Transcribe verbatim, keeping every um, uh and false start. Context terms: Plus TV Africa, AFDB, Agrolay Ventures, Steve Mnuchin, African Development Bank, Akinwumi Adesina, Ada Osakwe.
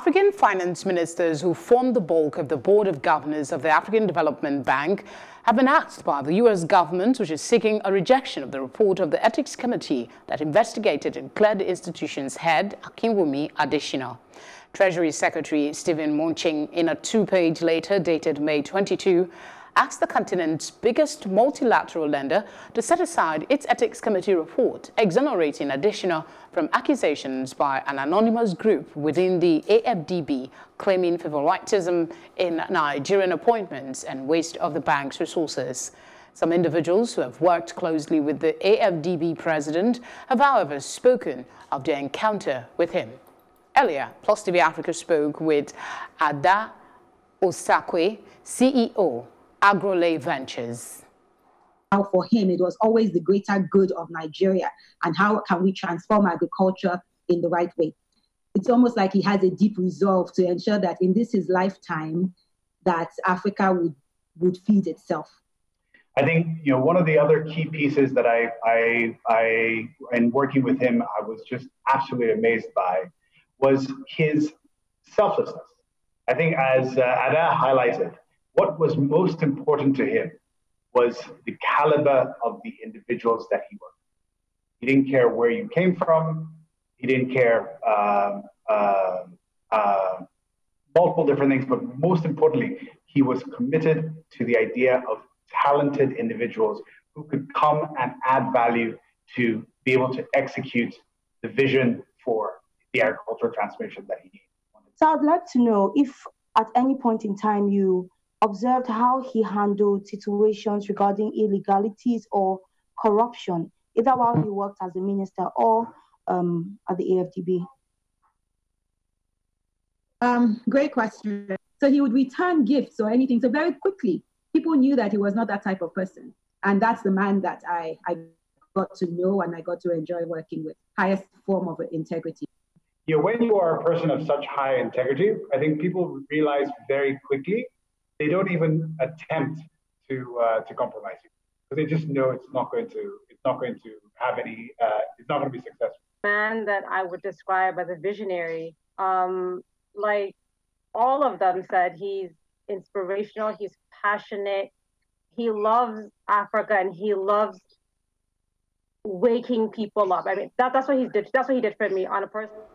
African finance ministers who form the bulk of the Board of Governors of the African Development Bank have been asked by the U S government, which is seeking a rejection of the report of the Ethics Committee that investigated and cleared the institution's head, Akinwumi Adesina. Treasury Secretary Steve Mnuchin, in a two-page letter dated May twenty-second, asked the continent's biggest multilateral lender to set aside its Ethics Committee report, exonerating Adesina from accusations by an anonymous group within the A F D B claiming favoritism in Nigerian appointments and waste of the bank's resources. Some individuals who have worked closely with the A F D B president have, however, spoken of their encounter with him. Earlier, Plus T V Africa spoke with Ada Osakwe, C E O, Agrolay Ventures. Now for him, it was always the greater good of Nigeria, and how can we transform agriculture in the right way? It's almost like he has a deep resolve to ensure that in this his lifetime, that Africa would, would feed itself. I think, you know, one of the other key pieces that I, I, I in working with him, I was just absolutely amazed by was his selflessness. I think as uh, Ada highlighted, what was most important to him was the caliber of the individuals that he worked with. He didn't care where you came from. He didn't care um, uh, uh, multiple different things, but most importantly, he was committed to the idea of talented individuals who could come and add value to be able to execute the vision for the agricultural transformation that he wanted. So I'd like to know if at any point in time you observed how he handled situations regarding illegalities or corruption, either while he worked as a minister or um, at the A F D B? Um, great question. So he would return gifts or anything. So very quickly, people knew that he was not that type of person. And that's the man that I, I got to know and I got to enjoy working with. Highest form of integrity. Yeah, when you are a person of such high integrity, I think people realize very quickly they don't even attempt to uh, to compromise you, because they just know it's not going to it's not going to have any uh, it's not going to be successful. Man that I would describe as a visionary. Um, like all of them said, he's inspirational. He's passionate. He loves Africa and he loves waking people up. I mean, that, that's what he did. That's what he did for me on a personal.